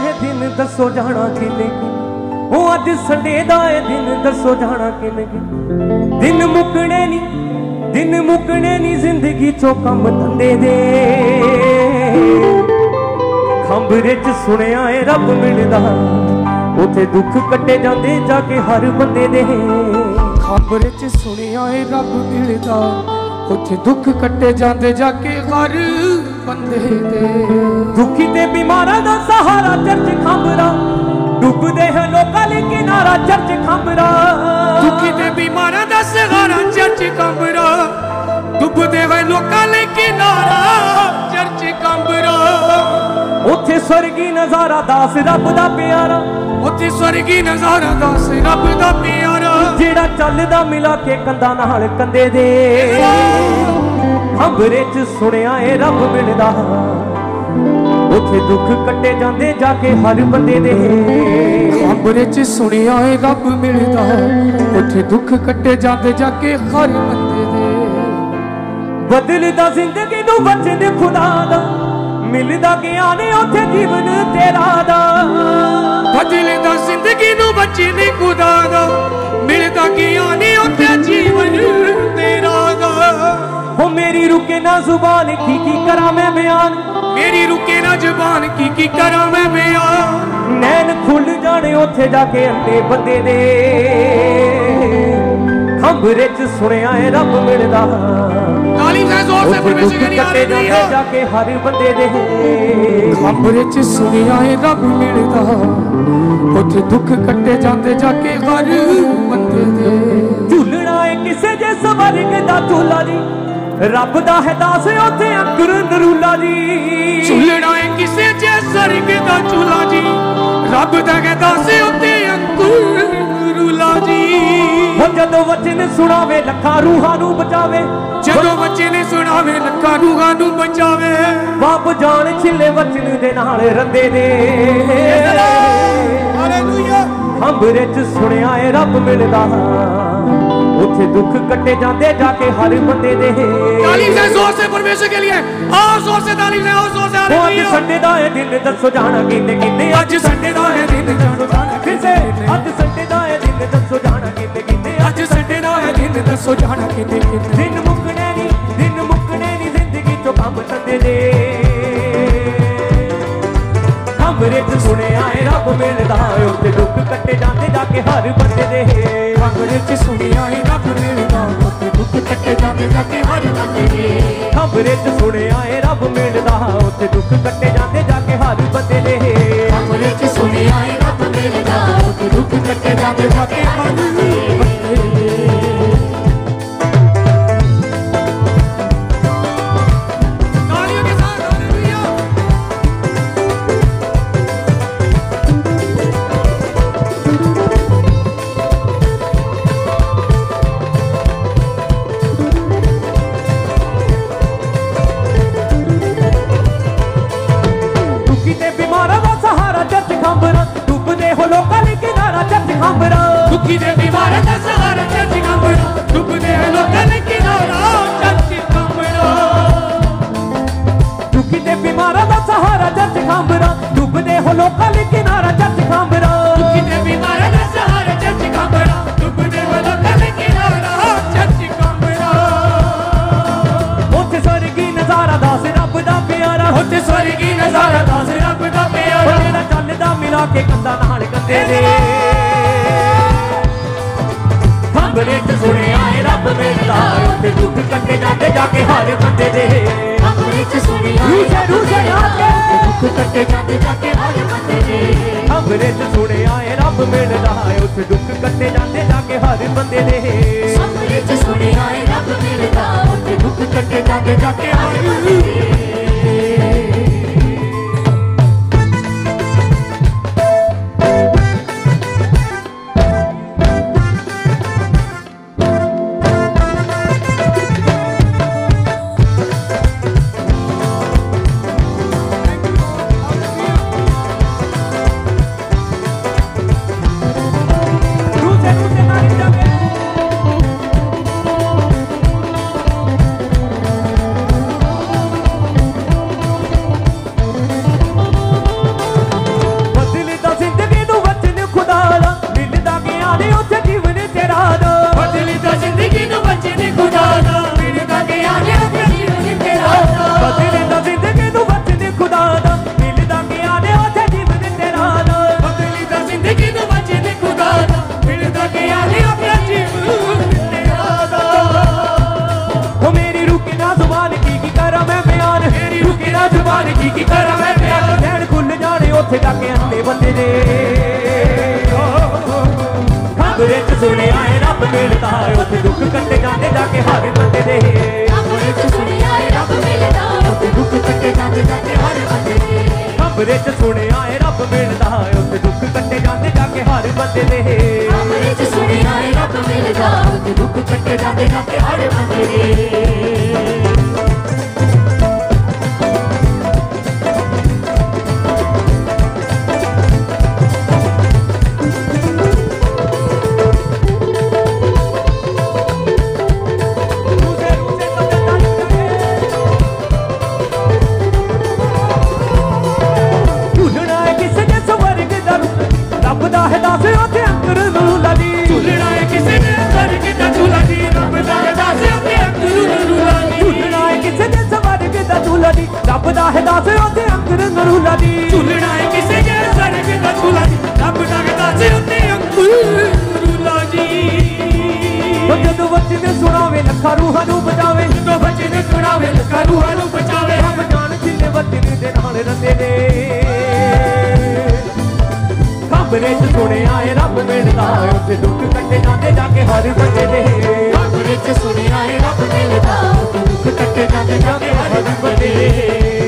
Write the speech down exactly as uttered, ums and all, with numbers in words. है दिन दसो जाना कि ओ अज संडे दा है दिन दसो जाना कि दिन मुकने नी दिन मुकने नी जिंदगी चो कम धंधे दे खंबरे च सुनिया है रब मिलदा उथे दुख कटे जांदे जाके हर बंदे दे खंबरे च सुनिया है रब मिलदा उथे दुख कटे जांदे जाके हर बंदे दे दुखी ते बीमारा दा सहारा चर्च खंबरा डुबदे हैं लोकां ले किनारा चर्च खंबरा दुखी ते बीमारा दा सहारा चर्च खंबरा डुबदे हैं लोकां ले किनारा चर्च खंबरा उथे स्वर्गी नजारा दास रब दा प्यारा उथे स्वर्गी नजारा दास रब दा प्यारा जेड़ा चलदा मिला के कंधा नाल कंधे दे खंबरे च सुनिया है रब मिलदा उथे दुख कटे जांदे जाके हर बंदे दे खंबरे च सुनिया है रब मिलदा उथे दुख कटे जांदे जाके हर बंदे दे बदलदा जिंदगी नू वचन खुदा दा मिलदा ज्ञान उथे जीवन तेरा दा बदलदा जिंदगी नू वचन खुदा दा मिलदा ज्ञान उथे जीवन तेरा दा ओ मेरी रुके ना जुबान की की करा मैं बयान मेरी रुके ना जुबान की की करा मैं बयान नैन खुल जाने उथे जाके अंधे बंदे दे खंबरे च सुनिया है रब मिलदा जाके हर बंदे दे खंबरे च सुनिया है रब मिलदा उथे दुख कटे जांदे जाके हर बंदे दे झूलना है किसे जे स्वर्ग दा झूला दी रब दा है दास उथे अंकुर नरूला जी झूलना है किसे जे स्वर्ग दा झूला जी रब दा है दास उथे अंकुर नरूला जी जदों वचन सुनावे लखा रूहां नू बचावे जदों वचन सुनावे लखा रूहां नू बचावे बाप जान छिले वचन दे नाल रंदे दे हालेलुया खंबरे च सुनिया है रब मिलदा उथे दुख कटे जाते जाके हर बंदे दे तालीम से जोर से परमेश्वर के लिए आओ जोर से तालीम से आओ जोर से हालेलुया आज संडे दा है दिन दसो जाना किने किने आज संडे दा है दिन दसो जाना फिर से आज संडे दा है दिन दसो जाना किने किने आज संडे दा है दिन दसो जाना किने किने दिन मुकने नी दिन मुकने नी जिंदगी तो कम धंदे दे खंबरे च सुनिया है रब मिलदा उथे दुख कटे जाते जाके हर बंदे दे खंबरे च सुनिया है खंबरे च सुनिया है रब मिलदा उथे दुख कटे जांदे जाके हर बंदे दे खंबरे च सुनिया है रब मिलदा उथे दुख कटे जांदे जाके हर बंदे दे तालियों के साथ हालेलुया दुखी दे बीमारा दा सहारा चर्च खंबरा डुबदे हैं लोकां ले किनारा चर्च खंबरा दुखी दे बीमारा दा सहारा चर्च खंबरा डुबदे हैं लोकां ले किनारा चर्च खंबरा दुखी दे बीमारा दा सहारा चर्च खंबरा डुबदे हैं लोकां ले किनारा चर्च खंबरा उथे स्वर्गी नजारा दास रब दा प्यारा उथे स्वर्गी नजारा दास रब दा प्यारा जेड़ा चलदा मिला के कंधा नाल कंधे दे खंबरे च सुनिया है रब मिलदा उथे दुख कटे जांदे जाके हर बंदे दे खंबरे च सुनिया है रब मिलदा उथे दुख कटे जांदे जाके हर बंदे दे खंबरे च सुनिया है रब मिलदा उथे दुख कटे जांदे जाके हर बंदे दे खंबरे च सुनिया है रब मिलदा उथे दुख कटे जांदे जाके हर बंदे दे हथ लाके अंडे बंदे ने कांगड़े च सुने आए रब मिलता है उत्थे दुख कटे जांदे जाके हर बंदे ने कांगड़े च सुने आए रब मिलता है उत्थे दुख कटे जांदे जाके हर बंदे ने कांगड़े च सुने आए रब मिलता है उत्थे दुख कटे जांदे जाके हर बंदे ने कांगड़े च सुने आए रब मिलता है उत्थे दुख कटे जांदे जाके हर बंदे ने। सुनिया रब मिलता दुख कटे जाते जाते हर बंदे